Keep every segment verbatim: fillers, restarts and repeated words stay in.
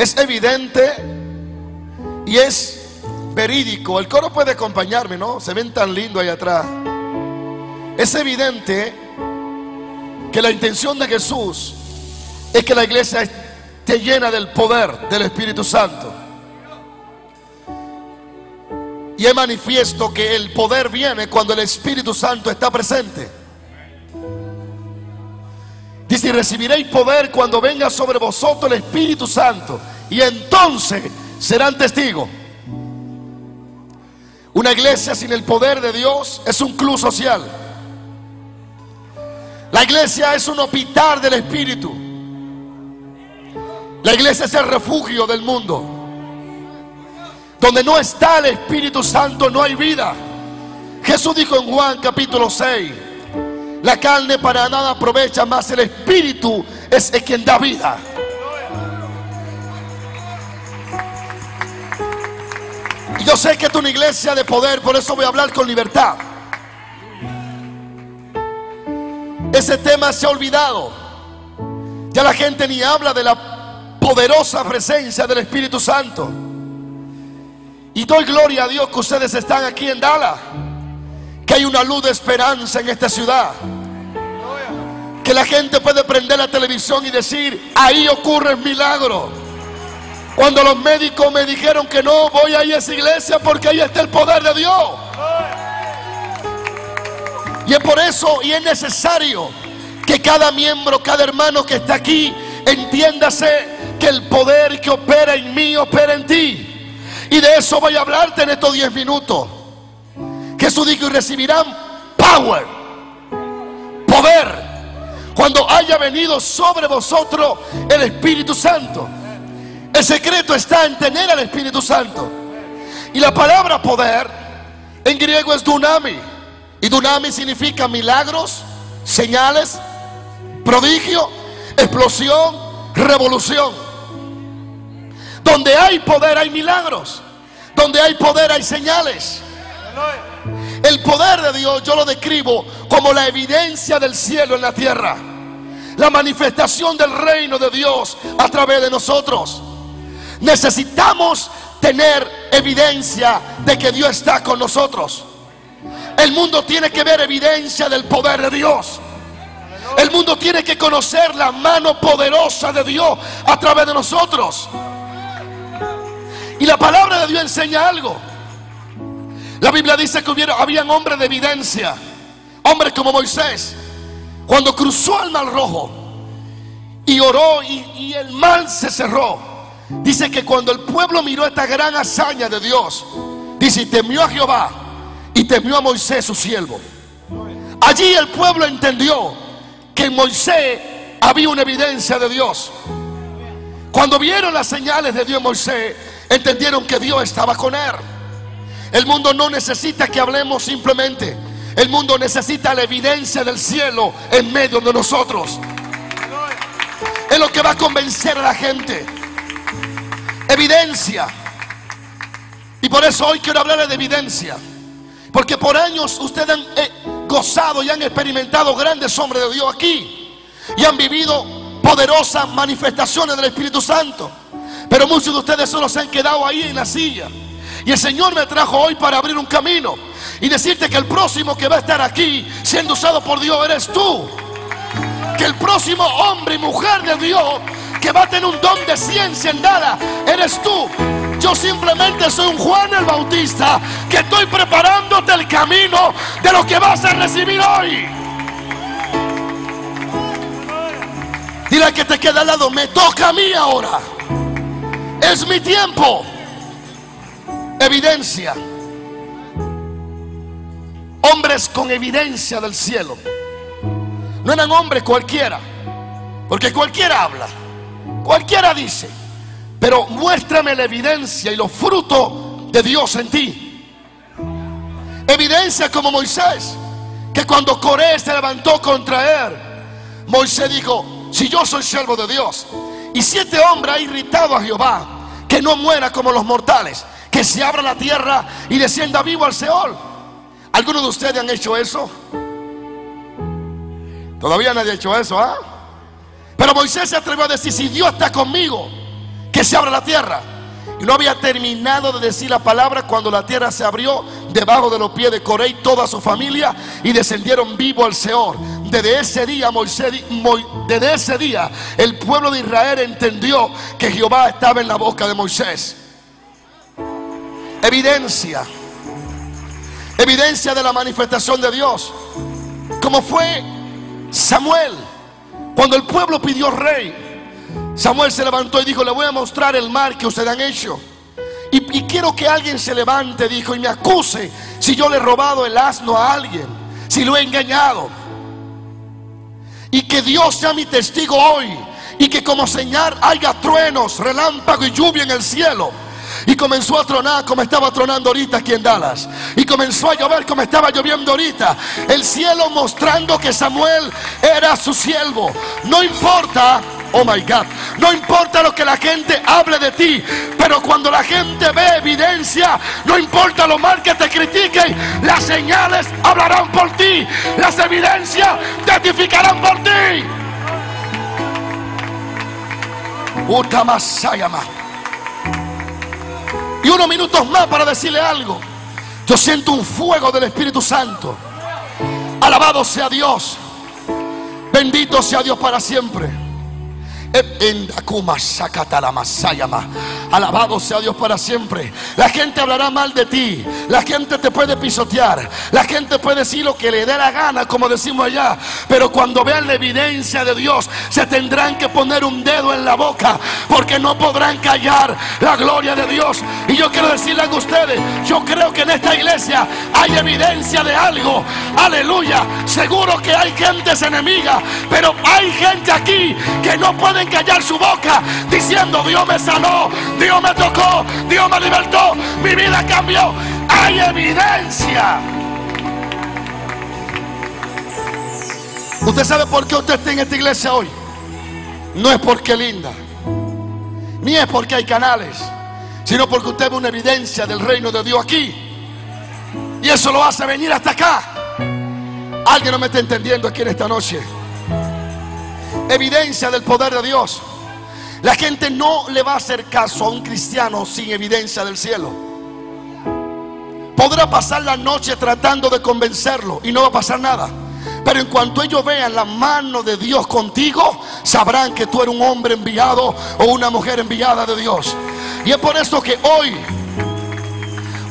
es evidente y es verídico. El coro puede acompañarme, ¿no? Se ven tan lindo ahí atrás. Es evidente que la intención de Jesús es que la iglesia esté llena del poder del Espíritu Santo. Y es manifiesto que el poder viene cuando el Espíritu Santo está presente. Dice: y recibiréis poder cuando venga sobre vosotros el Espíritu Santo, y entonces serán testigos. Una iglesia sin el poder de Dios es un club social. La iglesia es un hospital del Espíritu. La iglesia es el refugio del mundo. Donde no está el Espíritu Santo no hay vida. Jesús dijo en Juan capítulo seis: la carne para nada aprovecha, más el Espíritu es el quien da vida. Y yo sé que es una iglesia de poder, por eso voy a hablar con libertad. Ese tema se ha olvidado. Ya la gente ni habla de la poderosa presencia del Espíritu Santo. Y doy gloria a Dios que ustedes están aquí en Dallas, que hay una luz de esperanza en esta ciudad, que la gente puede prender la televisión y decir: ahí ocurre el milagro. Cuando los médicos me dijeron que no, voy a ir a esa iglesia porque ahí está el poder de Dios. Y es por eso y es necesario que cada miembro, cada hermano que está aquí, entiéndase que el poder que opera en mí opera en ti. Y de eso voy a hablarte en estos diez minutos. Jesús dijo: y recibirán power, poder, cuando haya venido sobre vosotros el Espíritu Santo. El secreto está en tener al Espíritu Santo. Y la palabra poder en griego es dunami. Y dunami significa milagros, señales, prodigio, explosión, revolución. Donde hay poder hay milagros. Donde hay poder hay señales. El poder de Dios yo lo describo como la evidencia del cielo en la tierra, la manifestación del reino de Dios a través de nosotros. Necesitamos tener evidencia de que Dios está con nosotros. El mundo tiene que ver evidencia del poder de Dios. El mundo tiene que conocer la mano poderosa de Dios a través de nosotros. Y la palabra de Dios enseña algo. La Biblia dice que hubieron, habían hombres de evidencia, hombres como Moisés, cuando cruzó el mar Rojo y oró y, y el mar se cerró. Dice que cuando el pueblo miró esta gran hazaña de Dios, dice: y temió a Jehová y temió a Moisés su siervo. Allí el pueblo entendió que en Moisés había una evidencia de Dios. Cuando vieron las señales de Dios en Moisés, entendieron que Dios estaba con él. El mundo no necesita que hablemos simplemente. El mundo necesita la evidencia del cielo en medio de nosotros. Es lo que va a convencer a la gente. Evidencia. Y por eso hoy quiero hablar de evidencia. Porque por años ustedes han gozado y han experimentado grandes hombres de Dios aquí. Y han vivido poderosas manifestaciones del Espíritu Santo. Pero muchos de ustedes solo se han quedado ahí en la silla. Y el Señor me trajo hoy para abrir un camino y decirte que el próximo que va a estar aquí siendo usado por Dios eres tú. Que el próximo hombre y mujer de Dios que va a tener un don de ciencia en nada eres tú. Yo simplemente soy un Juan el Bautista que estoy preparándote el camino de lo que vas a recibir hoy. Dile al que te queda al lado: me toca a mí ahora. Es mi tiempo. Evidencia. Hombres con evidencia del cielo. No eran hombres cualquiera, porque cualquiera habla, cualquiera dice. Pero muéstrame la evidencia y los frutos de Dios en ti. Evidencia como Moisés, que cuando Coré se levantó contra él, Moisés dijo: si yo soy siervo de Dios y si este hombre ha irritado a Jehová, que no muera como los mortales, que se abra la tierra y descienda vivo al Seol. ¿Algunos de ustedes han hecho eso? Todavía nadie ha hecho eso, ¿ah? ¿eh? Pero Moisés se atrevió a decir: si Dios está conmigo, que se abra la tierra. Y no había terminado de decir la palabra cuando la tierra se abrió debajo de los pies de Coré y toda su familia, y descendieron vivo al Seor. Desde ese día Moisés, desde ese día el pueblo de Israel entendió que Jehová estaba en la boca de Moisés. Evidencia, evidencia de la manifestación de Dios. Como fue Samuel, cuando el pueblo pidió rey, Samuel se levantó y dijo: le voy a mostrar el mal que ustedes han hecho, y, y quiero que alguien se levante, dijo, y me acuse si yo le he robado el asno a alguien, si lo he engañado, y que Dios sea mi testigo hoy, y que como señal haya truenos, relámpago y lluvia en el cielo. Y comenzó a tronar como estaba tronando ahorita aquí en Dallas, y comenzó a llover como estaba lloviendo ahorita. El cielo mostrando que Samuel era su siervo. No importa, oh my God, no importa lo que la gente hable de ti, pero cuando la gente ve evidencia, no importa lo mal que te critiquen, las señales hablarán por ti, las evidencias testificarán por ti. Utamasayama. Y unos minutos más para decirle algo. Yo siento un fuego del Espíritu Santo. Alabado sea Dios. Bendito sea Dios para siempre. Alabado sea Dios para siempre. La gente hablará mal de ti, la gente te puede pisotear, la gente puede decir lo que le dé la gana, como decimos allá, pero cuando vean la evidencia de Dios, se tendrán que poner un dedo en la boca, porque no podrán callar la gloria de Dios. Y yo quiero decirles a ustedes, yo creo que en esta iglesia hay evidencia de algo. Aleluya. Seguro que hay gente enemiga, pero hay gente aquí que no puede callar su boca diciendo: Dios me sanó, Dios me tocó, Dios me libertó, mi vida cambió. Hay evidencia. Usted sabe por qué usted está en esta iglesia hoy. No es porque es linda, ni es porque hay canales, sino porque usted ve una evidencia del reino de Dios aquí, y eso lo hace venir hasta acá. Alguien no me está entendiendo aquí en esta noche. Evidencia del poder de Dios. La gente no le va a hacer caso a un cristiano sin evidencia del cielo. Podrá pasar la noche tratando de convencerlo y no va a pasar nada, pero en cuanto ellos vean la mano de Dios contigo, sabrán que tú eres un hombre enviado o una mujer enviada de Dios. Y es por eso que hoy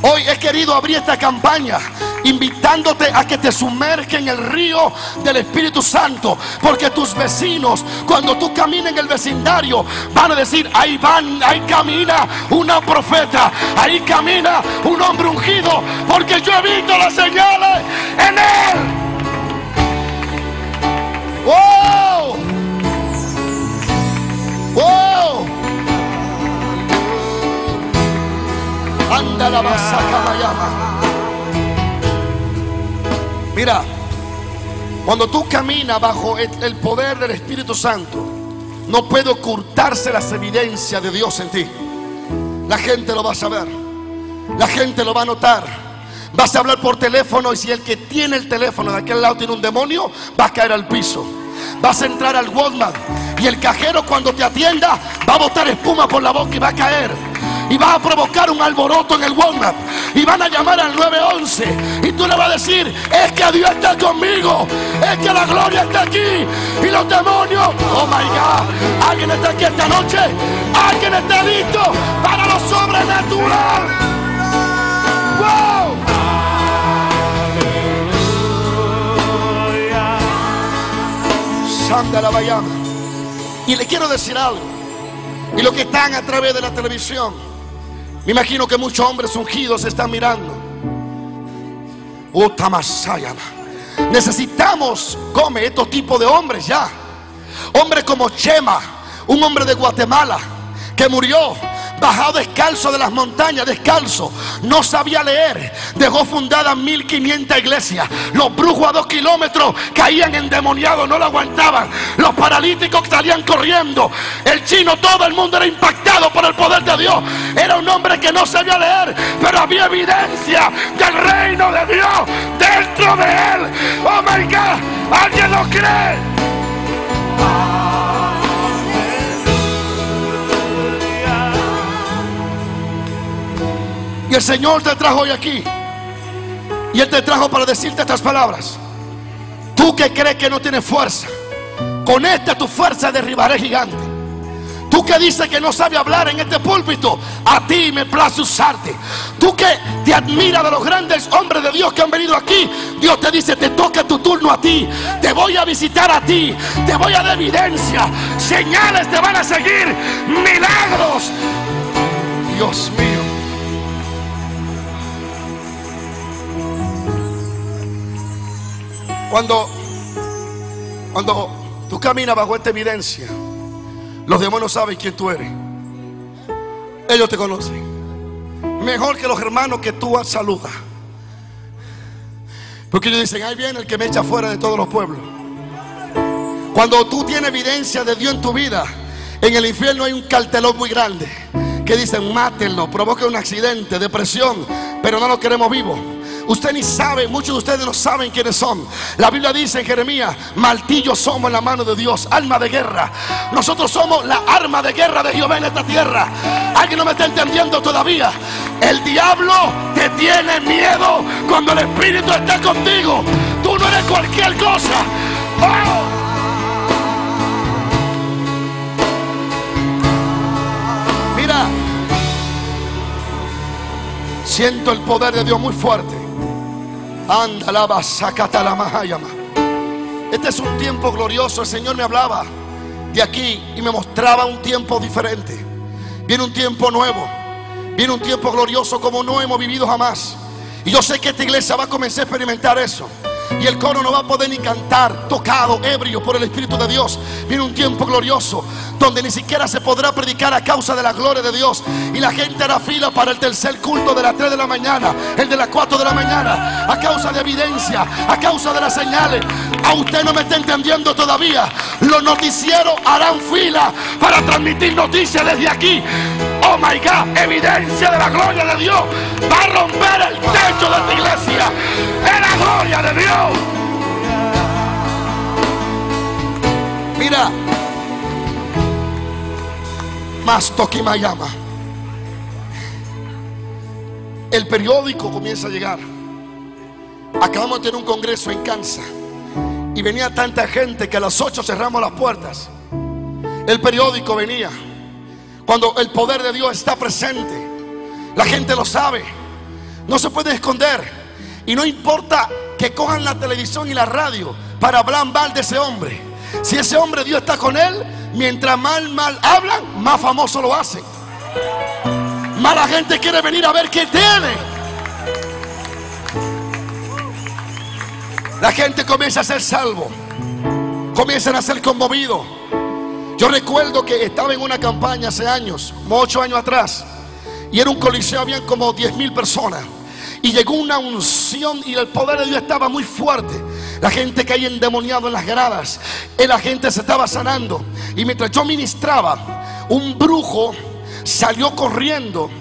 Hoy he querido abrir esta campaña invitándote a que te sumerjas en el río del Espíritu Santo, porque tus vecinos, cuando tú camines en el vecindario, van a decir: ahí van, ahí camina una profeta, ahí camina un hombre ungido, porque yo he visto las señales en él. ¡Wow! ¡Wow! Anda la masaca mayama. Mira, cuando tú caminas bajo el, el poder del Espíritu Santo, no puede ocultarse las evidencias de Dios en ti. La gente lo va a saber, la gente lo va a notar. Vas a hablar por teléfono, y si el que tiene el teléfono de aquel lado tiene un demonio, va a caer al piso. Vas a entrar al Walmart, y el cajero, cuando te atienda, va a botar espuma por la boca y va a caer. Y vas a provocar un alboroto en el Walmart, y van a llamar al nueve once, y tú le vas a decir: es que Dios está conmigo, es que la gloria está aquí, y los demonios. Oh my God. Alguien está aquí esta noche. Alguien está listo para lo sobrenatural. Wow. Santa la Bayama. Y le quiero decir algo, y los que están a través de la televisión, me imagino que muchos hombres ungidos están mirando. Necesitamos, come, estos tipos de hombres ya. Hombres como Chema, un hombre de Guatemala que murió bajado descalzo de las montañas, descalzo, no sabía leer, dejó fundadas mil quinientas iglesias. Los brujos a dos kilómetros caían endemoniados, no lo aguantaban. Los paralíticos salían corriendo. El chino, todo el mundo era impactado por el poder de Dios. Era un hombre que no sabía leer, pero había evidencia del reino de Dios dentro de él. Oh my God, ¿alguien lo cree? el Señor te trajo hoy aquí, y Él te trajo para decirte estas palabras. Tú que crees que no tienes fuerza, con esta tu fuerza derribaré gigante. Tú que dices que no sabes hablar en este púlpito, a ti me place usarte. Tú que te admiras de los grandes hombres de Dios que han venido aquí, Dios te dice, te toca tu turno a ti. Te voy a visitar a ti, te voy a dar evidencia. Señales te van a seguir, milagros. Dios mío. Cuando, cuando tú caminas bajo esta evidencia, los demonios saben quién tú eres. Ellos te conocen mejor que los hermanos que tú saludas, porque ellos dicen, ahí viene el que me echa fuera de todos los pueblos. Cuando tú tienes evidencia de Dios en tu vida, en el infierno hay un cartelón muy grande que dicen, mátenlo, provoca un accidente, depresión, pero no lo queremos vivo. Usted ni sabe, muchos de ustedes no saben quiénes son. La Biblia dice en Jeremías, martillo somos en la mano de Dios, arma de guerra. Nosotros somos la arma de guerra de Jehová en esta tierra. Alguien no me está entendiendo todavía. El diablo te tiene miedo cuando el Espíritu está contigo. Tú no eres cualquier cosa. ¡Oh! Mira, siento el poder de Dios muy fuerte. Anda, lava, sacata la mahayama. Este es un tiempo glorioso. El Señor me hablaba de aquí y me mostraba un tiempo diferente. Viene un tiempo nuevo, viene un tiempo glorioso como no hemos vivido jamás. Y yo sé que esta iglesia va a comenzar a experimentar eso. Y el coro no va a poder ni cantar tocado, ebrio por el Espíritu de Dios. Viene un tiempo glorioso donde ni siquiera se podrá predicar a causa de la gloria de Dios. Y la gente hará fila para el tercer culto de las tres de la mañana, el de las cuatro de la mañana, a causa de evidencia, a causa de las señales. A usted no me está entendiendo todavía. Los noticieros harán fila para transmitir noticias desde aquí. Oh my God, evidencia de la gloria de Dios va a romper el techo de esta iglesia. ¡Es la gloria de Dios! Mira, Mastoquimayama. El periódico comienza a llegar. Acabamos de tener un congreso en Kansas y venía tanta gente que a las ocho cerramos las puertas. El periódico venía. Cuando el poder de Dios está presente, la gente lo sabe, no se puede esconder. Y no importa que cojan la televisión y la radio para hablar mal de ese hombre. Si ese hombre Dios está con él, mientras mal mal hablan, más famoso lo hacen. Más la gente quiere venir a ver qué tiene. La gente comienza a ser salvo, comienzan a ser conmovidos. Yo recuerdo que estaba en una campaña hace años, como ocho años atrás, y era un coliseo, habían como diez mil personas, y llegó una unción y el poder de Dios estaba muy fuerte. La gente caía endemoniada en las gradas, y la gente se estaba sanando. Y mientras yo ministraba, un brujo salió corriendo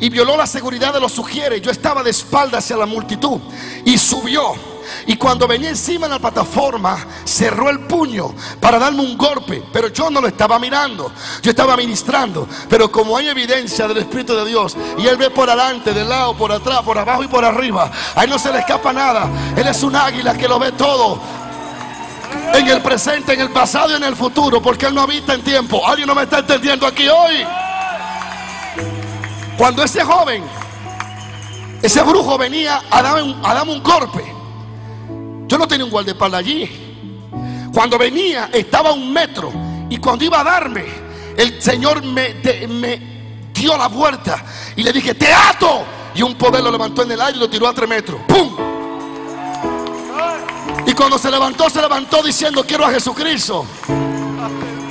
y violó la seguridad de los sugieres. Yo estaba de espaldas hacia la multitud y subió. Y cuando venía encima de la plataforma, cerró el puño para darme un golpe, pero yo no lo estaba mirando, yo estaba ministrando. Pero como hay evidencia del Espíritu de Dios, y Él ve por adelante, de lado, por atrás, por abajo y por arriba, a Él no se le escapa nada. Él es un águila que lo ve todo, en el presente, en el pasado y en el futuro, porque Él no habita en tiempo. Alguien no me está entendiendo aquí hoy. Cuando ese joven, ese brujo venía a darme un, a darme un golpe, yo no tenía un guardaespaldas allí. Cuando venía estaba a un metro, y cuando iba a darme, el Señor me, de, me dio la vuelta y le dije, te ato. Y un poder lo levantó en el aire y lo tiró a tres metros. ¡Pum! Y cuando se levantó, se levantó diciendo, quiero a Jesucristo.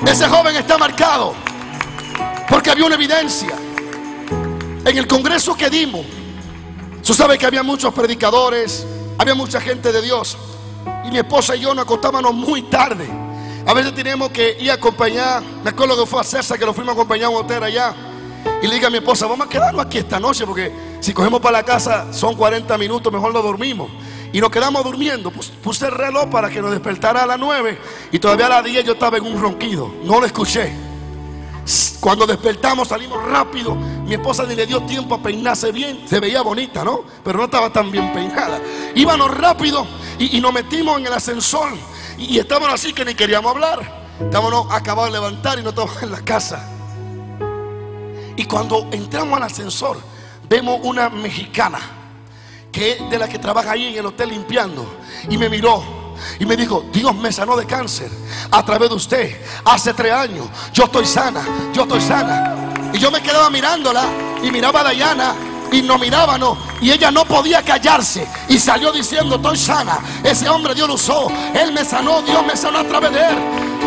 Ese joven está marcado, porque había una evidencia. En el congreso que dimos, tú sabes que había muchos predicadores, había mucha gente de Dios. Y mi esposa y yo nos acostábamos muy tarde. A veces teníamos que ir a acompañar. Me acuerdo que fue a César que lo fuimos a acompañar a un hotel allá. Y le dije a mi esposa, vamos a quedarnos aquí esta noche, porque si cogemos para la casa son cuarenta minutos, mejor no dormimos. Y nos quedamos durmiendo. Puse el reloj para que nos despertara a las nueve, y todavía a las diez yo estaba en un ronquido. No lo escuché. Cuando despertamos salimos rápido. Mi esposa ni le dio tiempo a peinarse bien. Se veía bonita, ¿no? Pero no estaba tan bien peinada. Íbamos rápido y, y nos metimos en el ascensor. Y, y estábamos así que ni queríamos hablar. Estábamos acabados de levantar y no estábamos en la casa. Y cuando entramos al ascensor, vemos una mexicana que es de la que trabaja ahí en el hotel limpiando. Y me miró y me dijo: Dios me sanó de cáncer a través de usted hace tres años. Yo estoy sana, yo estoy sana. Y yo me quedaba mirándola y miraba a Dayana y no miraba, no. Y ella no podía callarse y salió diciendo: estoy sana. Ese hombre Dios lo usó, él me sanó, Dios me sanó a través de él.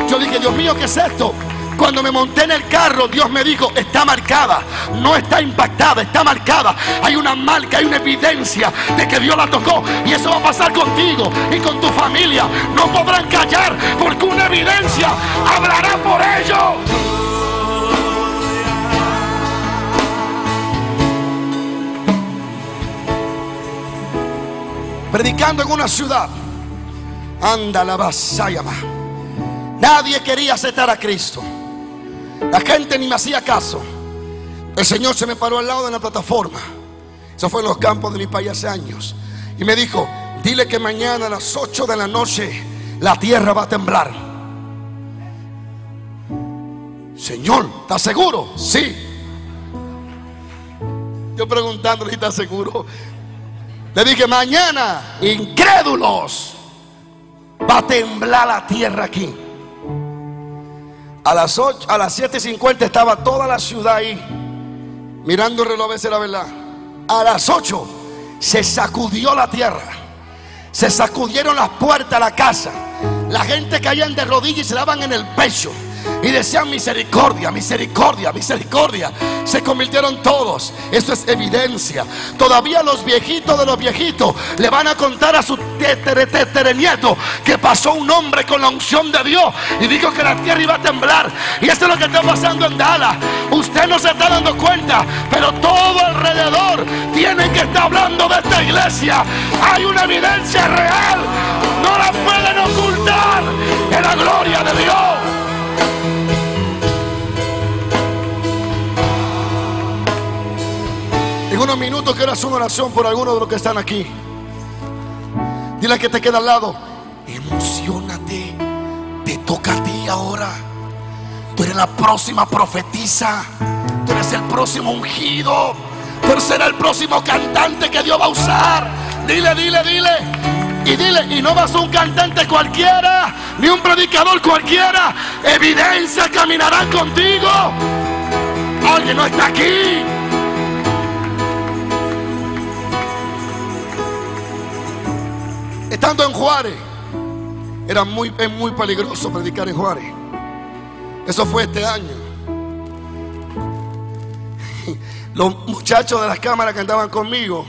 Yo dije: Dios mío, ¿qué es esto? Cuando me monté en el carro, Dios me dijo: está marcada, no está impactada, está marcada. Hay una marca, hay una evidencia de que Dios la tocó. Y eso va a pasar contigo y con tu familia. No podrán callar porque una evidencia hablará por ellos. Predicando en una ciudad, anda la vasallama. Nadie quería aceptar a Cristo. La gente ni me hacía caso. El Señor se me paró al lado de la plataforma. Eso fue en los campos de mi país hace años. Y me dijo: dile que mañana a las ocho de la noche la tierra va a temblar. Señor, ¿estás seguro? Sí. Yo preguntándole si está seguro. Le dije: mañana, incrédulos, va a temblar la tierra aquí. A las ocho, a las siete y cincuenta estaba toda la ciudad ahí mirando el reloj, a veces la verdad. A las ocho se sacudió la tierra. Se sacudieron las puertas de la casa. La gente caían de rodillas y se daban en el pecho y decían: misericordia, misericordia, misericordia. Se convirtieron todos. Eso es evidencia. Todavía los viejitos de los viejitos le van a contar a su tetere, tetere nieto que pasó un hombre con la unción de Dios y dijo que la tierra iba a temblar. Y esto es lo que está pasando en Dallas. Usted no se está dando cuenta, pero todo alrededor tiene que estar hablando de esta iglesia. Hay una evidencia real, no la pueden ocultar. En la gloria de Dios. En unos minutos quiero hacer una oración por algunos de los que están aquí. Dile que te queda al lado: emocionate, te toca a ti ahora. Tú eres la próxima profetisa, tú eres el próximo ungido, tú eres el próximo cantante que Dios va a usar. Dile, dile, dile. Y dile, y no vas a un cantante cualquiera, ni un predicador cualquiera. Evidencia caminará contigo. Alguien no está aquí. Estando en Juárez, era muy, es muy peligroso predicar en Juárez. Eso fue este año. Los muchachos de las cámaras que andaban conmigo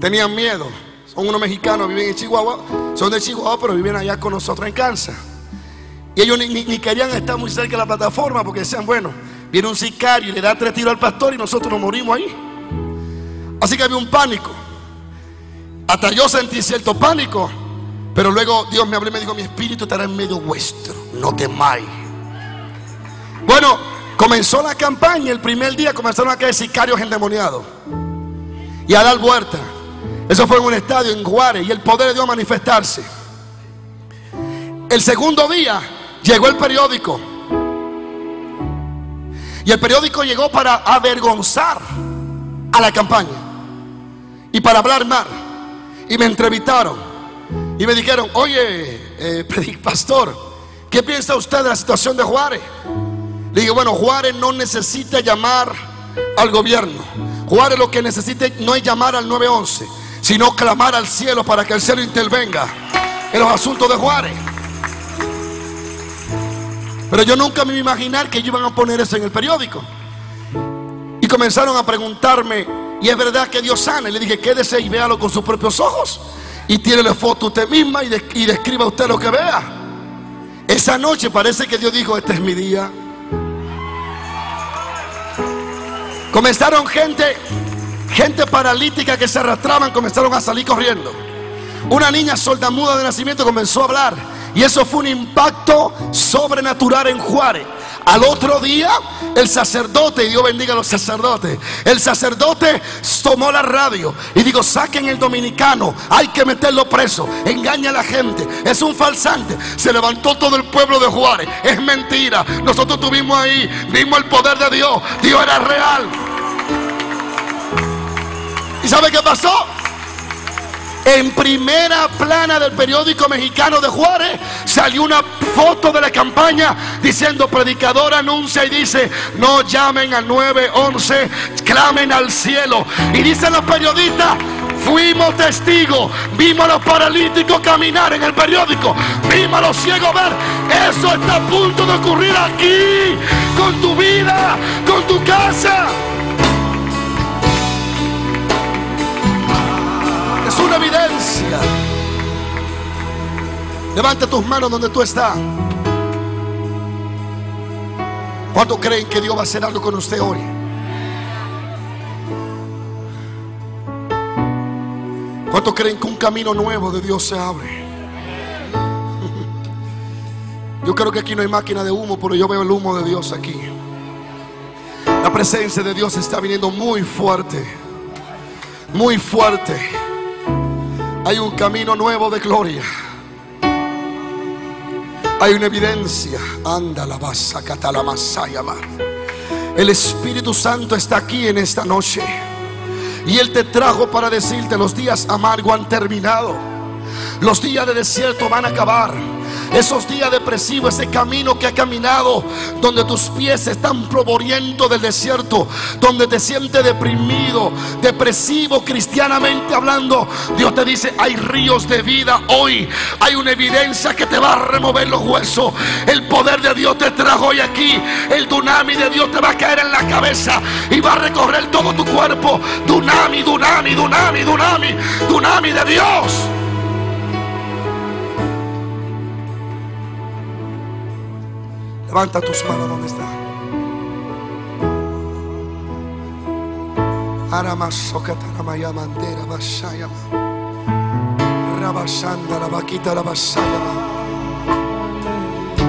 tenían miedo. Son unos mexicanos, viven en Chihuahua. Son de Chihuahua, pero viven allá con nosotros en Kansas. Y ellos ni, ni, ni querían estar muy cerca de la plataforma porque decían: bueno, viene un sicario y le da tres tiros al pastor y nosotros nos morimos ahí. Así que había un pánico. Hasta yo sentí cierto pánico, pero luego Dios me habló y me dijo: mi espíritu estará en medio vuestro, no temáis. Bueno, comenzó la campaña. El primer día comenzaron a caer sicarios endemoniados y a dar vuelta. Eso fue en un estadio en Juárez, y el poder de Dios manifestarse. El segundo día llegó el periódico, y el periódico llegó para avergonzar a la campaña y para hablar mal. Y me entrevistaron y me dijeron: oye, eh, pastor, ¿qué piensa usted de la situación de Juárez? Le dije: bueno, Juárez no necesita llamar al gobierno. Juárez lo que necesita no es llamar al nueve once, sino clamar al cielo para que el cielo intervenga en los asuntos de Juárez. Pero yo nunca me iba a imaginar que iban a poner eso en el periódico. Y comenzaron a preguntarme: ¿y es verdad que Dios sana? Y le dije: quédese y véalo con sus propios ojos. Y tírele foto usted misma y, de, y describa usted lo que vea. Esa noche parece que Dios dijo: este es mi día. Comenzaron gente, gente paralítica que se arrastraban, comenzaron a salir corriendo. Una niña sordamuda de nacimiento comenzó a hablar. Y eso fue un impacto sobrenatural en Juárez. Al otro día el sacerdote, y Dios bendiga a los sacerdotes, el sacerdote tomó la radio y dijo: saquen el dominicano, hay que meterlo preso, engaña a la gente, es un falsante. Se levantó todo el pueblo de Juárez: es mentira, nosotros estuvimos ahí, vimos el poder de Dios, Dios era real. ¿Y sabe qué pasó? En primera plana del periódico mexicano de Juárez salió una foto de la campaña diciendo: predicador anuncia, y dice: no llamen al nueve once, clamen al cielo. Y dicen los periodistas: fuimos testigos, vimos a los paralíticos caminar en el periódico, vimos a los ciegos ver. Eso está a punto de ocurrir aquí, con tu vida, con tu casa. Es una evidencia. Levanta tus manos donde tú estás. ¿Cuántos creen que Dios va a hacer algo con usted hoy? ¿Cuántos creen que un camino nuevo de Dios se abre? Yo creo que aquí no hay máquina de humo, pero yo veo el humo de Dios aquí. La presencia de Dios está viniendo muy fuerte, muy fuerte. Hay un camino nuevo de gloria. Hay una evidencia. Anda la basa, catalamasa, más. El Espíritu Santo está aquí en esta noche, y Él te trajo para decirte: los días amargos han terminado, los días de desierto van a acabar, esos días depresivos, ese camino que ha caminado, donde tus pies están polvorientos del desierto, donde te sientes deprimido, depresivo cristianamente hablando. Dios te dice: hay ríos de vida hoy, hay una evidencia que te va a remover los huesos. El poder de Dios te trajo hoy aquí, el tsunami de Dios te va a caer en la cabeza y va a recorrer todo tu cuerpo. Tsunami, tsunami, tsunami, tsunami, tsunami de Dios. Levanta tus manos donde está.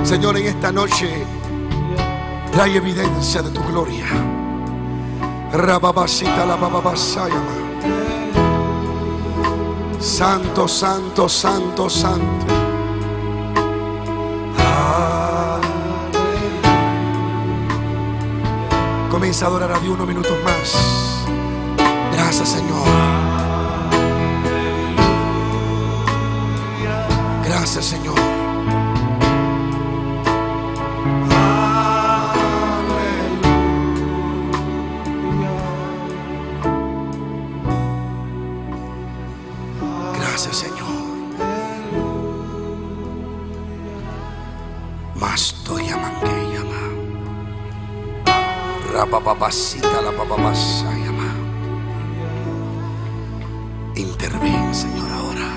Señor, en esta noche trae evidencia de tu gloria. Santo, santo, santo, santo. Comienza a adorar a Dios unos minutos más. Gracias, Señor. Gracias, Señor. Gracias, Señor. Más estoy amando. La papapacita, la papapasa, llama. Interven, Señor, ahora.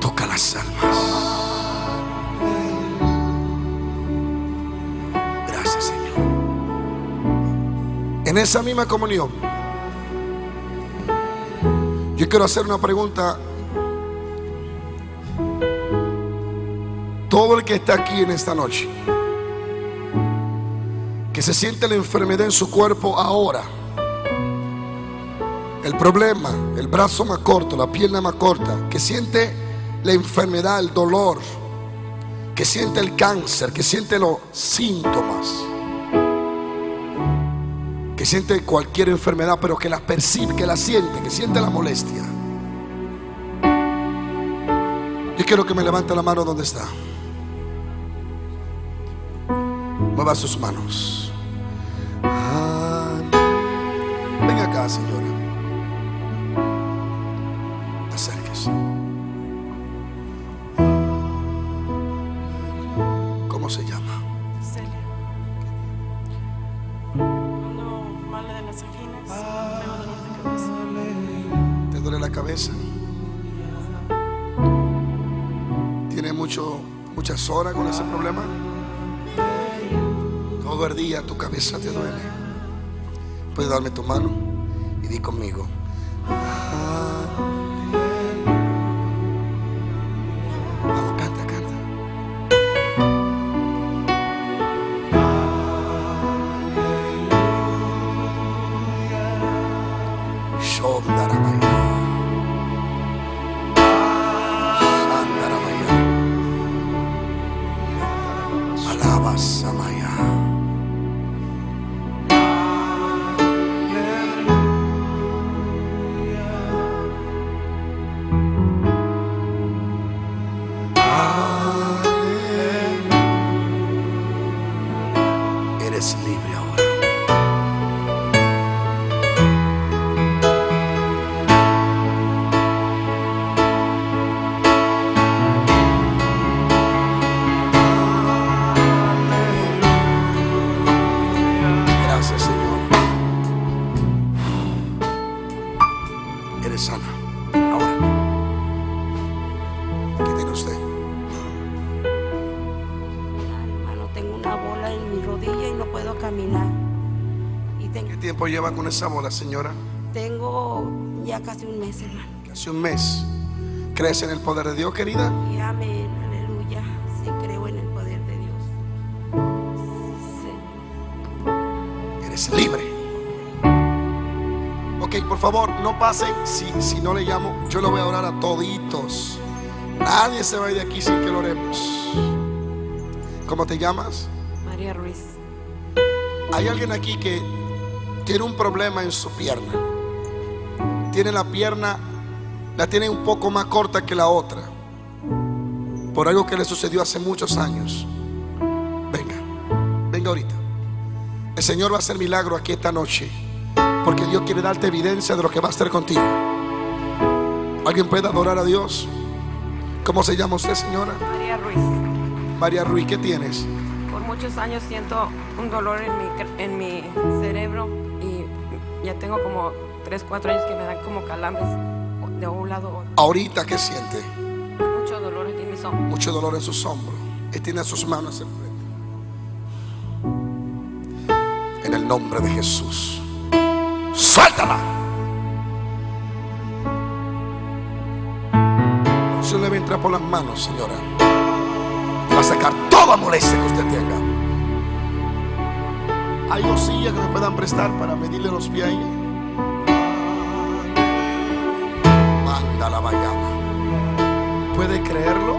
Toca las almas. Gracias, Señor. En esa misma comunión, yo quiero hacer una pregunta. Todo el que está aquí en esta noche, que se siente la enfermedad en su cuerpo ahora, el problema, el brazo más corto, la pierna más corta, que siente la enfermedad, el dolor, que siente el cáncer, que siente los síntomas, que siente cualquier enfermedad, pero que la percibe, que la siente, que siente la molestia, yo quiero que me levante la mano donde está. Mueva sus manos. Ven acá, señora. Acérquese. ¿Cómo se llama? Celia. Ando mala de las anginas. Tengo dolor de cabeza. ¿Te duele la cabeza? ¿Tiene mucho, muchas horas con ese problema? Todo el día tu cabeza te duele. Puedes darme tu mano y di conmigo: Asamaya. ¿Lleva con esa bola, señora? Tengo ya casi un mes, hermano. Casi un mes. ¿Crees en el poder de Dios, querida? Y amén, aleluya. Sí, creo en el poder de Dios. Sí. Eres libre. Ok, por favor, no pasen. Si, si no le llamo, yo lo voy a orar a toditos. Nadie se va de aquí sin que lo oremos. ¿Cómo te llamas? María Ruiz. Hay alguien aquí que tiene un problema en su pierna. Tiene la pierna, la tiene un poco más corta que la otra, por algo que le sucedió hace muchos años. Venga, venga ahorita. El Señor va a hacer milagro aquí esta noche, porque Dios quiere darte evidencia de lo que va a hacer contigo. ¿Alguien puede adorar a Dios? ¿Cómo se llama usted, señora? María Ruiz. María Ruiz, ¿qué tienes? Por muchos años siento un dolor en mi, en mi cerebro. Ya tengo como tres, cuatro años que me dan como calambres de un lado a otro. ¿Ahorita qué siente? Mucho dolor en mis hombros. Mucho dolor en sus hombros. Extiende sus manos en frente. En el nombre de Jesús. ¡Suéltala! La unción le va a entrar por las manos, señora. Va a sacar toda molestia que usted tenga. Hay dos sillas que me puedan prestar para medirle los pies a ella. Manda la bayana. ¿Puede creerlo?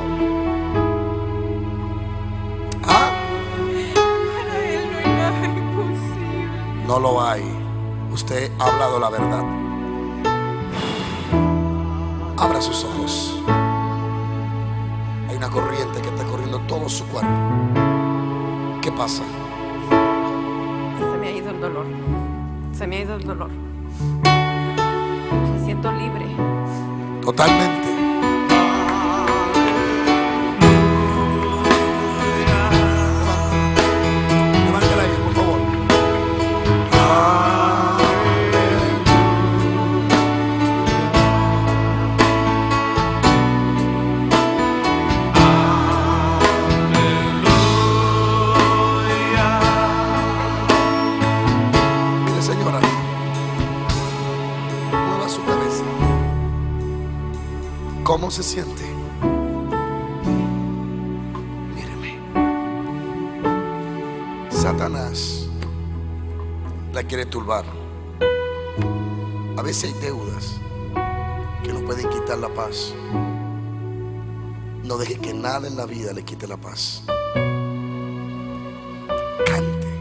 ¿Ah? Para él no hay nada imposible. No lo hay. Usted ha hablado la verdad. Abra sus ojos. Hay una corriente que está corriendo todo su cuerpo. ¿Qué pasa? Dolor. Se me ha ido el dolor. Me siento libre. Totalmente. Levántela ahí, por favor. ¿Cómo se siente? Míreme. Satanás la quiere turbar. A veces hay deudas que nos pueden quitar la paz. No deje que nada en la vida le quite la paz. Cante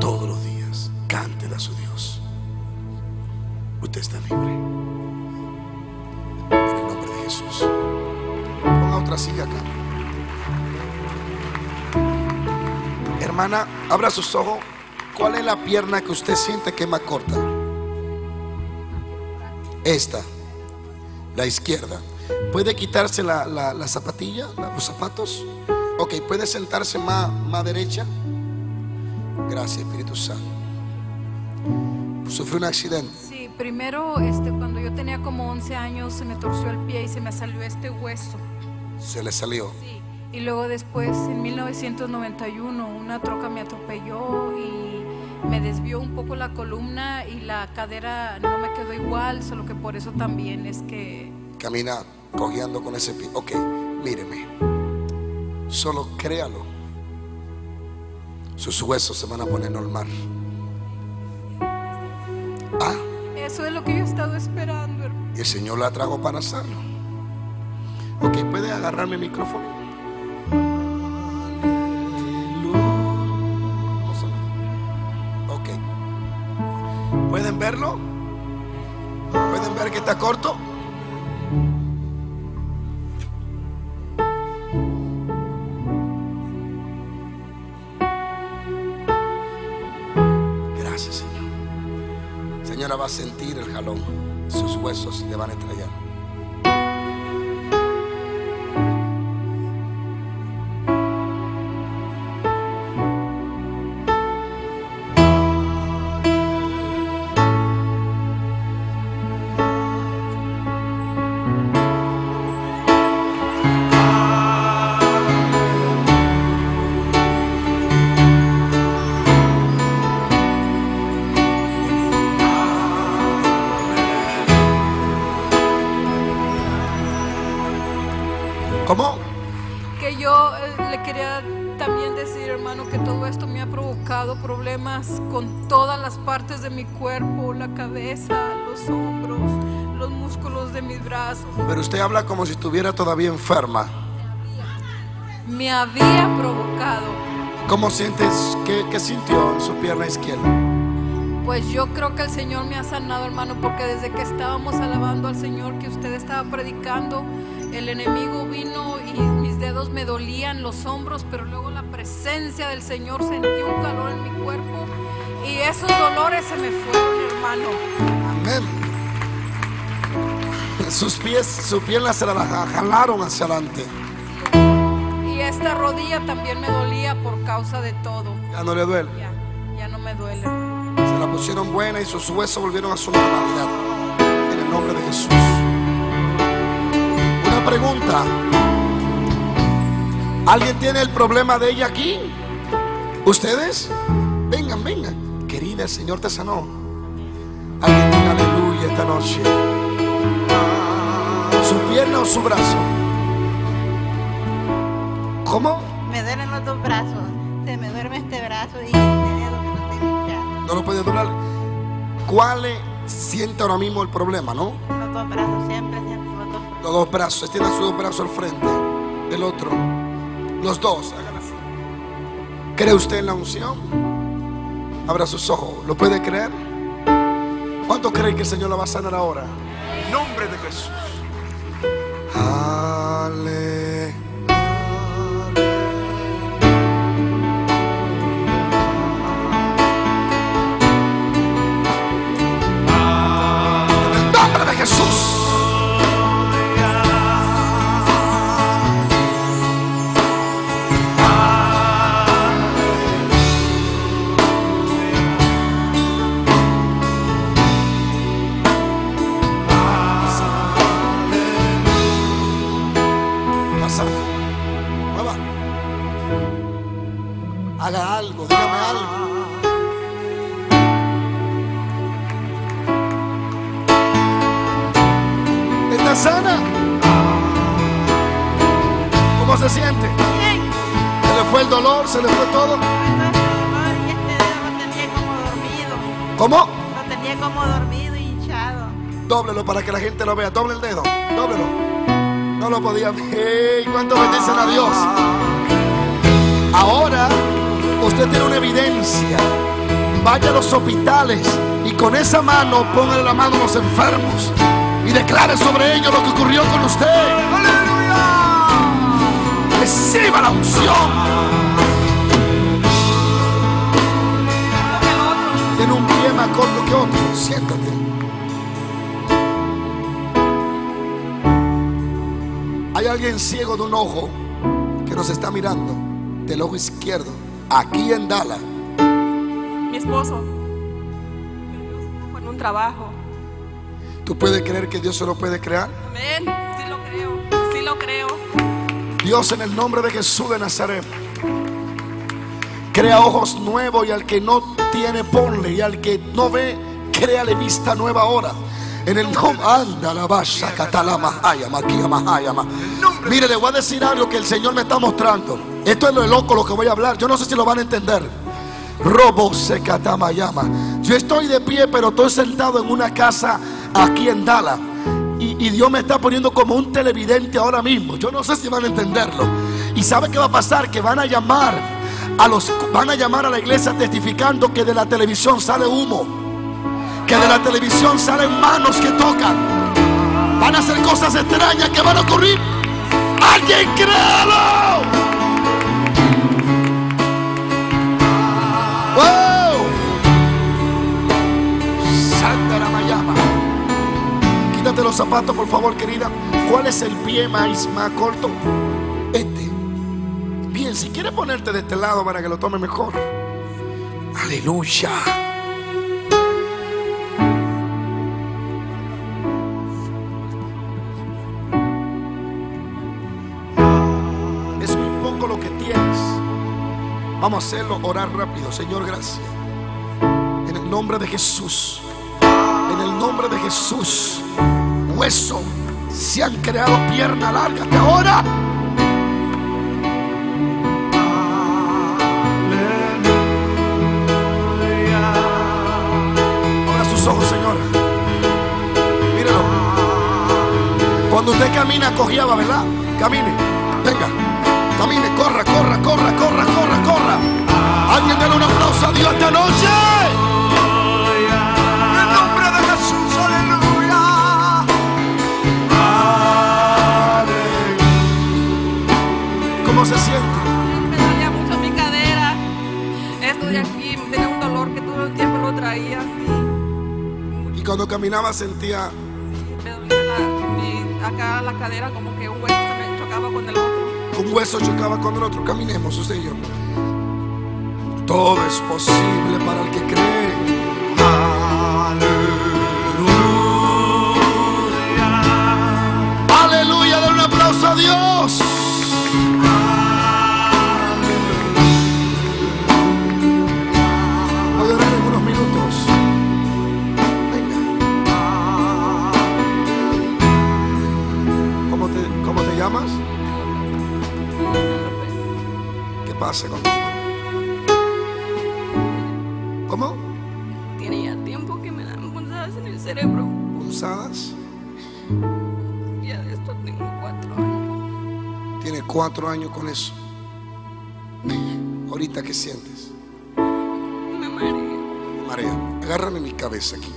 todos los días. Cántele a su Dios. Usted está libre. Ponga otra silla acá. Hermana, abra sus ojos. ¿Cuál es la pierna que usted siente que es más corta? Esta, la izquierda. ¿Puede quitarse la, la, la zapatilla, la, los zapatos? Ok, ¿puede sentarse más, más derecha? Gracias, Espíritu Santo. Sufrió un accidente. Sí, primero este, cuando yo tenía como once años se me torció el pie y se me salió este hueso. ¿Se le salió? Sí, y luego después en mil novecientos noventa y uno una troca me atropelló y me desvió un poco la columna y la cadera no me quedó igual, solo que por eso también es que... Camina cojeando con ese pie. Ok, míreme. Solo créalo. Sus huesos se van a poner normal. Ah, eso es lo que yo he estado esperando, hermano. Y el Señor la trajo para hacerlo. Ok, ¿puede agarrarme el micrófono? verlo? ¿Pueden ver que está corto? Gracias, Señor. Señora, va a sentir el jalón. Sus huesos le van a estallar. Con todas las partes de mi cuerpo, la cabeza, los hombros, los músculos de mis brazos. Pero usted habla como si estuviera todavía enferma. Me había, me había provocado. ¿Cómo sientes? ¿Qué, qué sintió en su pierna izquierda? Pues yo creo que el Señor me ha sanado, hermano, porque desde que estábamos alabando al Señor, que usted estaba predicando, el enemigo vino y mis dedos me dolían, los hombros, pero luego la presencia del Señor, sentí un calor en mi cuerpo. Y esos dolores se me fueron, hermano. Amén. Sus pies, sus piernas se la jalaron hacia adelante. Y esta rodilla también me dolía por causa de todo. ¿Ya no le duele? Ya, ya no me duele. Se la pusieron buena y sus huesos volvieron a su normalidad. En el nombre de Jesús. Una pregunta. ¿Alguien tiene el problema de ella aquí? ¿Ustedes? Vengan, vengan. Querida, el Señor te sanó. Alguien diga aleluya esta noche. Su pierna o su brazo. ¿Cómo? Me duelen los dos brazos. Se me duerme este brazo y este dedo que no tengo ya. No lo puede doblar. ¿Cuál siente ahora mismo el problema, no? Los dos brazos, siempre siento los dos brazos. Los dos brazos. Extienda sus dos brazos al frente del otro. Los dos. Hagan así. ¿Cree usted en la unción? Abra sus ojos. ¿Lo puede creer? ¿Cuánto cree que el Señor la va a sanar ahora? En nombre de Jesús. Ale, ale. En el nombre de Jesús. Haga algo, dígame algo. ¿Está sana? ¿Cómo se siente? Bien. ¿Se le fue el dolor? ¿Se le fue todo? Lo tenía como dormido. ¿Cómo? Lo tenía como dormido y hinchado. Dóblelo para que la gente lo vea. Doble el dedo. Dóblelo. No lo podía ver. ¡Hey! ¿Cuánto bendicen a Dios? Ahora usted tiene una evidencia. Vaya a los hospitales y con esa mano póngale la mano a los enfermos y declare sobre ellos lo que ocurrió con usted. ¡Aleluya! Reciba la unción. Tiene un pie más corto que otro. Siéntate. Hay alguien ciego de un ojo que nos está mirando, del ojo izquierdo. Aquí en Dallas. Mi esposo. Con un trabajo. ¿Tú puedes creer que Dios se lo puede crear? Amén. Sí lo creo. Sí lo creo. Dios, en el nombre de Jesús de Nazaret, crea ojos nuevos, y al que no tiene ponle, y al que no ve, créale vista nueva ahora. En el nombre. Anda la vaya catalama. Mire, le voy a decir algo que el Señor me está mostrando. Esto es lo loco lo que voy a hablar. Yo no sé si lo van a entender. Robo se catamayama. Yo estoy de pie, pero estoy sentado en una casa aquí en Dallas. Y, y Dios me está poniendo como un televidente ahora mismo. Yo no sé si van a entenderlo. ¿Y sabe qué va a pasar? Que van a llamar a los, van a llamar a la iglesia testificando que de la televisión sale humo. que de la televisión salen manos que tocan. Van a hacer cosas extrañas que van a ocurrir. ¡Alguien créalo! ¡Wow! Santa la Mayama. Quítate los zapatos, por favor, querida. ¿Cuál es el pie más, más corto? Este. Bien, si quieres ponerte de este lado para que lo tome mejor. Aleluya. Es muy poco lo que tienes. Vamos a hacerlo, orar rápido. Señor, gracias. En el nombre de Jesús. En el nombre de Jesús. Hueso, se han creado pierna larga que ahora. Ojos, Señor, míralo. Cuando usted camina, cojeaba, ¿verdad? Camine, venga, camine, corra, corra, corra, corra, corra, corra. Alguien dale un aplauso a Dios esta noche. En el nombre de Jesús, aleluya. ¿Cómo se siente? Me dolía mucho mi cadera. Esto de aquí tenía un dolor que todo el tiempo lo traía así. Y cuando caminaba sentía... Me dolía la, mi, acá la cadera, como que un hueso se me chocaba con el otro. Un hueso chocaba con el otro. Caminemos, usted y yo. Todo es posible para el que cree. Aleluya. Aleluya, dale un aplauso a Dios. Pase contigo. ¿Cómo? Tiene ya tiempo que me dan punzadas en el cerebro. ¿Punzadas? Ya de esto tengo cuatro años. Tiene cuatro años con eso. ¿Ahorita qué sientes? Me mareo. Me mareo. Agárrame mi cabeza aquí.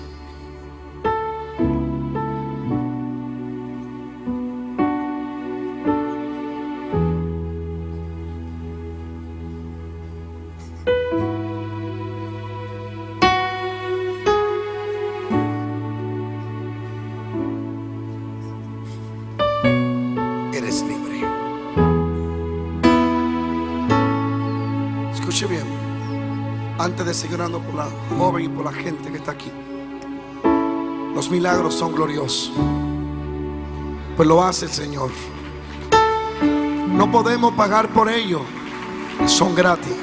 Antes de seguir orando por la joven y por la gente que está aquí, los milagros son gloriosos, pues lo hace el Señor. No podemos pagar por ellos, son gratis,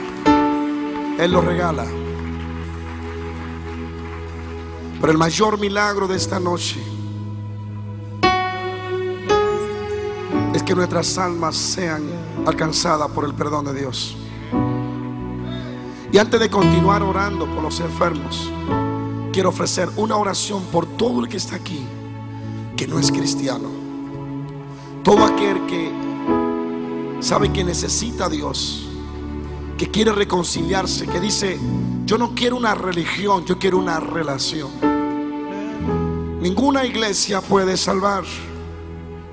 Él los regala. Pero el mayor milagro de esta noche es que nuestras almas sean alcanzadas por el perdón de Dios. Y antes de continuar orando por los enfermos, quiero ofrecer una oración por todo el que está aquí que no es cristiano. Todo aquel que sabe que necesita a Dios, que quiere reconciliarse, que dice: yo no quiero una religión, yo quiero una relación. Ninguna iglesia puede salvar,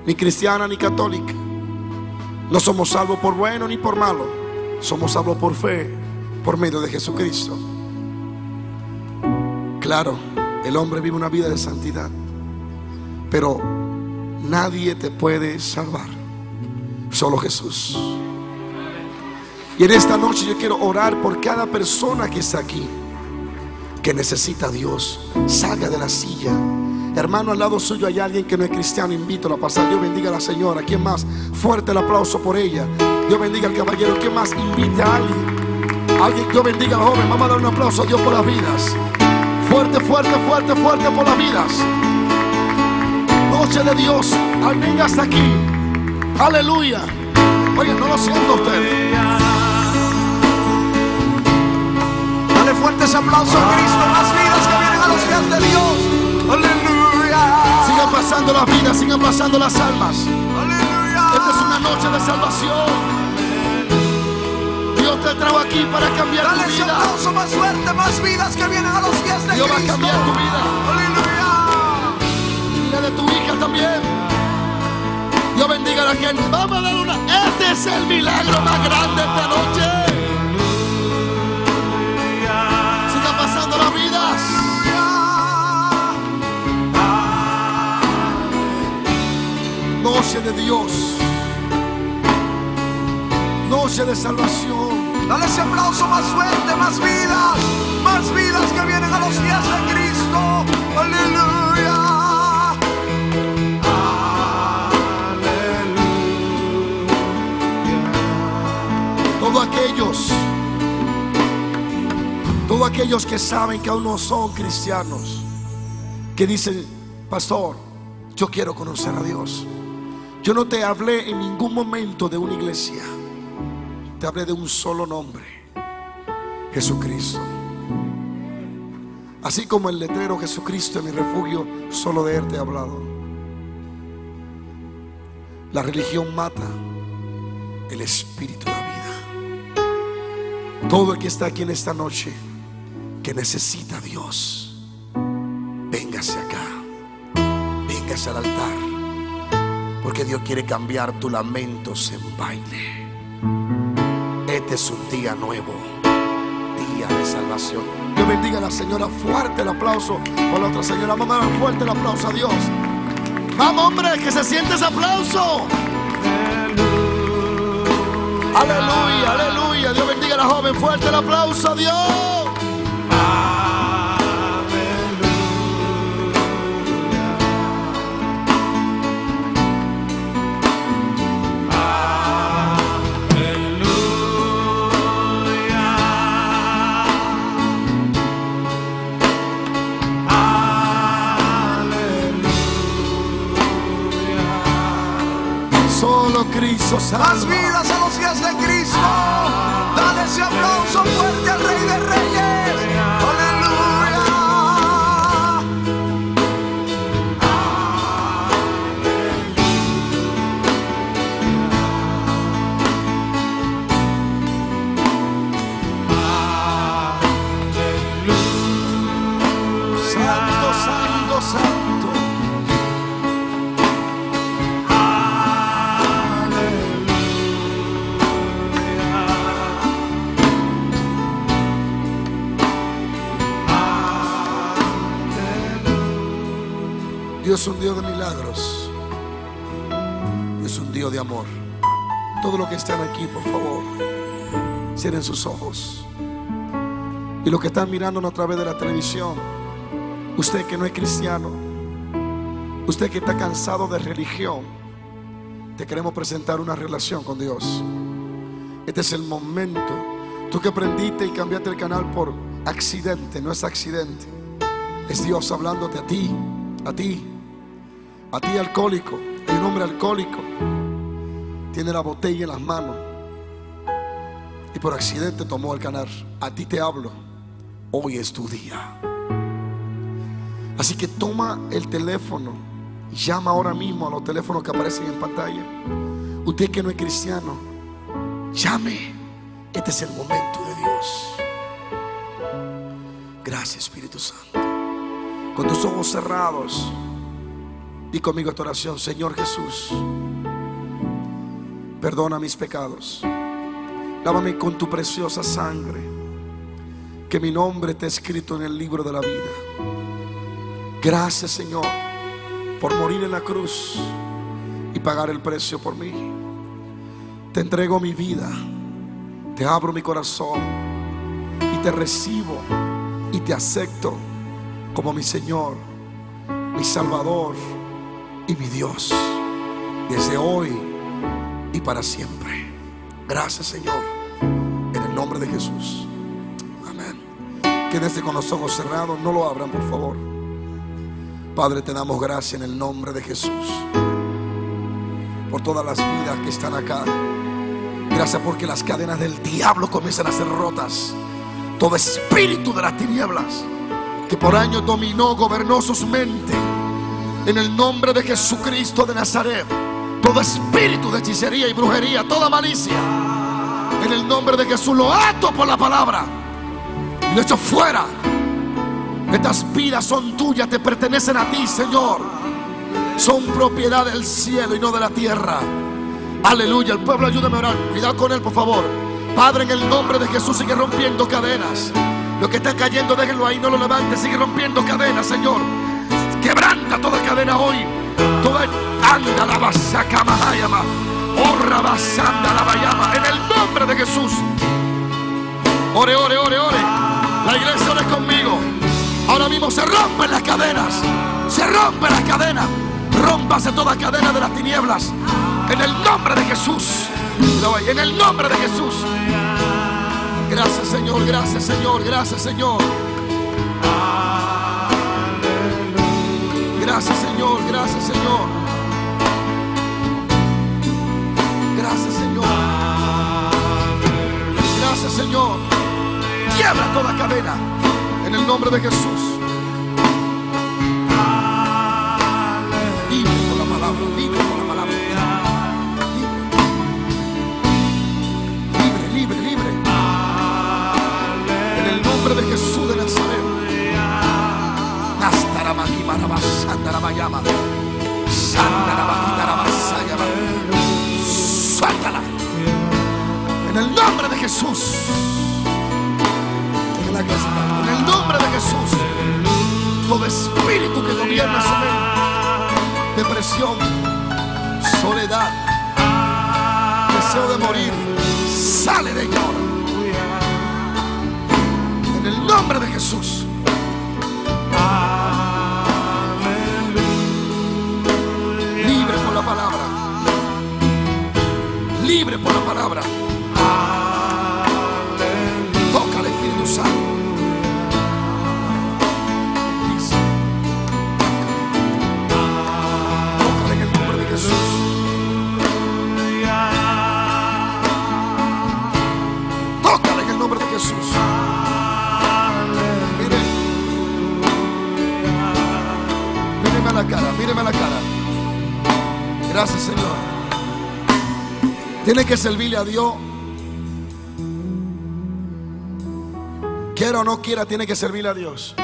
ni cristiana ni católica. No somos salvos por bueno ni por malo, somos salvos por fe, por medio de Jesucristo. Claro, el hombre vive una vida de santidad, pero nadie te puede salvar, solo Jesús. Y en esta noche yo quiero orar por cada persona que está aquí que necesita a Dios. Salga de la silla, hermano. Al lado suyo hay alguien que no es cristiano, invítalo a pasar. Dios bendiga a la señora. ¿Quién más? Fuerte el aplauso por ella. Dios bendiga al caballero. ¿Quién más? Invita a alguien. Alguien, Dios bendiga a la joven. Vamos a dar un aplauso a Dios por las vidas. Fuerte, fuerte, fuerte, fuerte por las vidas. Noche de Dios. Alguien hasta aquí. Aleluya. Oye, no lo siento usted. Dale fuertes aplausos a Cristo. Las vidas que vienen a los pies de Dios. Aleluya. Sigan pasando las vidas, sigan pasando las almas. Aleluya. Esta es una noche de salvación. Te trajo aquí para cambiar tu vida. gozo, más suerte, más vidas que vienen a los pies de Cristo. Dios va a cambiar tu vida. Aleluya. Y la de tu hija también. Dios bendiga a la gente. Vamos a dar una. Este es el milagro más grande esta noche. Siga pasando las vidas. Noche de Dios. Noche de salvación. Dale ese aplauso, más fuerte, más vidas, más vidas que vienen a los pies de Cristo. Aleluya. Aleluya. Todos aquellos, todos aquellos que saben que aún no son cristianos, que dicen, pastor, yo quiero conocer a Dios. Yo no te hablé en ningún momento de una iglesia. Te hablé de un solo nombre: Jesucristo. Así como el letrero Jesucristo es mi refugio, solo de Él te he hablado. La religión mata, el espíritu da vida. Todo el que está aquí en esta noche que necesita a Dios, véngase acá, véngase al altar, porque Dios quiere cambiar tu lamento en baile. Este es un día nuevo, día de salvación. Dios bendiga a la señora. Fuerte el aplauso por la otra señora. Vamos a dar fuerte el aplauso a Dios. Vamos, hombre, que se siente ese aplauso. Aleluya, aleluya, aleluya. Dios bendiga a la joven. Fuerte el aplauso a Dios. Cristo, las vidas a los pies de Cristo. Dale ese aplauso fuerte al Rey de Reyes. Aleluya. Santo, santo, santo. Dios es un Dios de milagros. Dios es un Dios de amor. Todos los que están aquí, por favor, cierren sus ojos. Y los que están mirándonos a través de la televisión, usted que no es cristiano, usted que está cansado de religión, te queremos presentar una relación con Dios. Este es el momento. Tú que aprendiste y cambiaste el canal por accidente, no es accidente. Es Dios hablándote a ti, a ti. A ti, alcohólico. Hay un hombre alcohólico, tiene la botella en las manos y por accidente tomó el canal. A ti te hablo. Hoy es tu día. Así que toma el teléfono, llama ahora mismo a los teléfonos que aparecen en pantalla. Usted que no es cristiano, llame. Este es el momento de Dios. Gracias, Espíritu Santo. Con tus ojos cerrados, di conmigo esta oración: Señor Jesús, perdona mis pecados, lávame con tu preciosa sangre, que mi nombre está escrito en el libro de la vida. Gracias, Señor, por morir en la cruz y pagar el precio por mí. Te entrego mi vida, te abro mi corazón y te recibo y te acepto como mi Señor, mi Salvador y mi Dios, desde hoy y para siempre. Gracias, Señor, en el nombre de Jesús. Amén. Quédense con los ojos cerrados, no lo abran, por favor. Padre, te damos gracias en el nombre de Jesús por todas las vidas que están acá. Gracias porque las cadenas del diablo comienzan a ser rotas. Todo espíritu de las tinieblas que por años dominó, gobernó sus mentes, en el nombre de Jesucristo de Nazaret, todo espíritu de hechicería y brujería, toda malicia, en el nombre de Jesús lo ato por la palabra. y lo echo fuera. Estas vidas son tuyas, te pertenecen a ti, Señor. Son propiedad del cielo y no de la tierra. Aleluya. El pueblo, ayúdame a orar. Cuidado con él, por favor. Padre, en el nombre de Jesús, sigue rompiendo cadenas. Los que están cayendo, déjenlo ahí, no lo levanten. Sigue rompiendo cadenas, Señor. Quebranta toda cadena hoy. Toda anda la basaca mahayama. Orra basanda la bayama. En el nombre de Jesús. Ore, ore, ore, ore. La iglesia, ore conmigo. Ahora mismo se rompen las cadenas. Se rompen las cadenas. Rómpase toda cadena de las tinieblas. En el nombre de Jesús. En el nombre de Jesús. Gracias, Señor, gracias, Señor, gracias, Señor. Gracias, Señor, gracias, Señor. Gracias, Señor. Gracias, Señor. Quiebra toda cadena. En el nombre de Jesús. Libre con la palabra, libre con la palabra. Libre, libre, libre, libre. En el nombre de Jesús de Nazaret. Suéltala en el nombre de Jesús. En el nombre de Jesús. Todo espíritu que gobierna sobre él, depresión, soledad, deseo de morir, sale de ella ahora. En el nombre de Jesús. Palabra libre por la palabra. Toca al Espíritu Santo. Toca en el nombre de Jesús. Toca en el nombre de Jesús. Mire, míreme a la cara, míreme a la cara. Gracias, Señor. Tiene que servirle a Dios. Quiera o no quiera, tiene que servirle a Dios.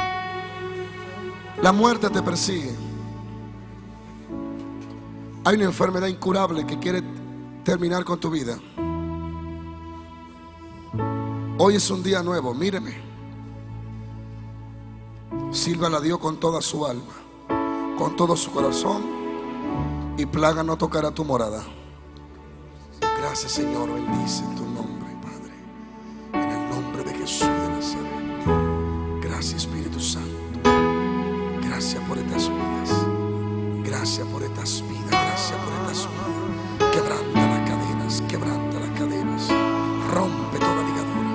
La muerte te persigue. Hay una enfermedad incurable que quiere terminar con tu vida. Hoy es un día nuevo, míreme. Sírvale a Dios con toda su alma, con todo su corazón. Y plaga no tocará tu morada. Gracias, Señor, bendice tu nombre, Padre. En el nombre de Jesús de Nazaret. Gracias, Espíritu Santo. Gracias por estas vidas. Gracias por estas vidas. Gracias por estas vidas. Quebranta las cadenas, quebranta las cadenas. Rompe toda ligadura.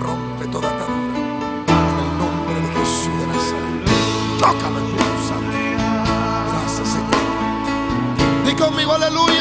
Rompe toda atadura. En el nombre de Jesús de Nazaret. Tócame, Espíritu Santo. Gracias, Señor. Conmigo, aleluya.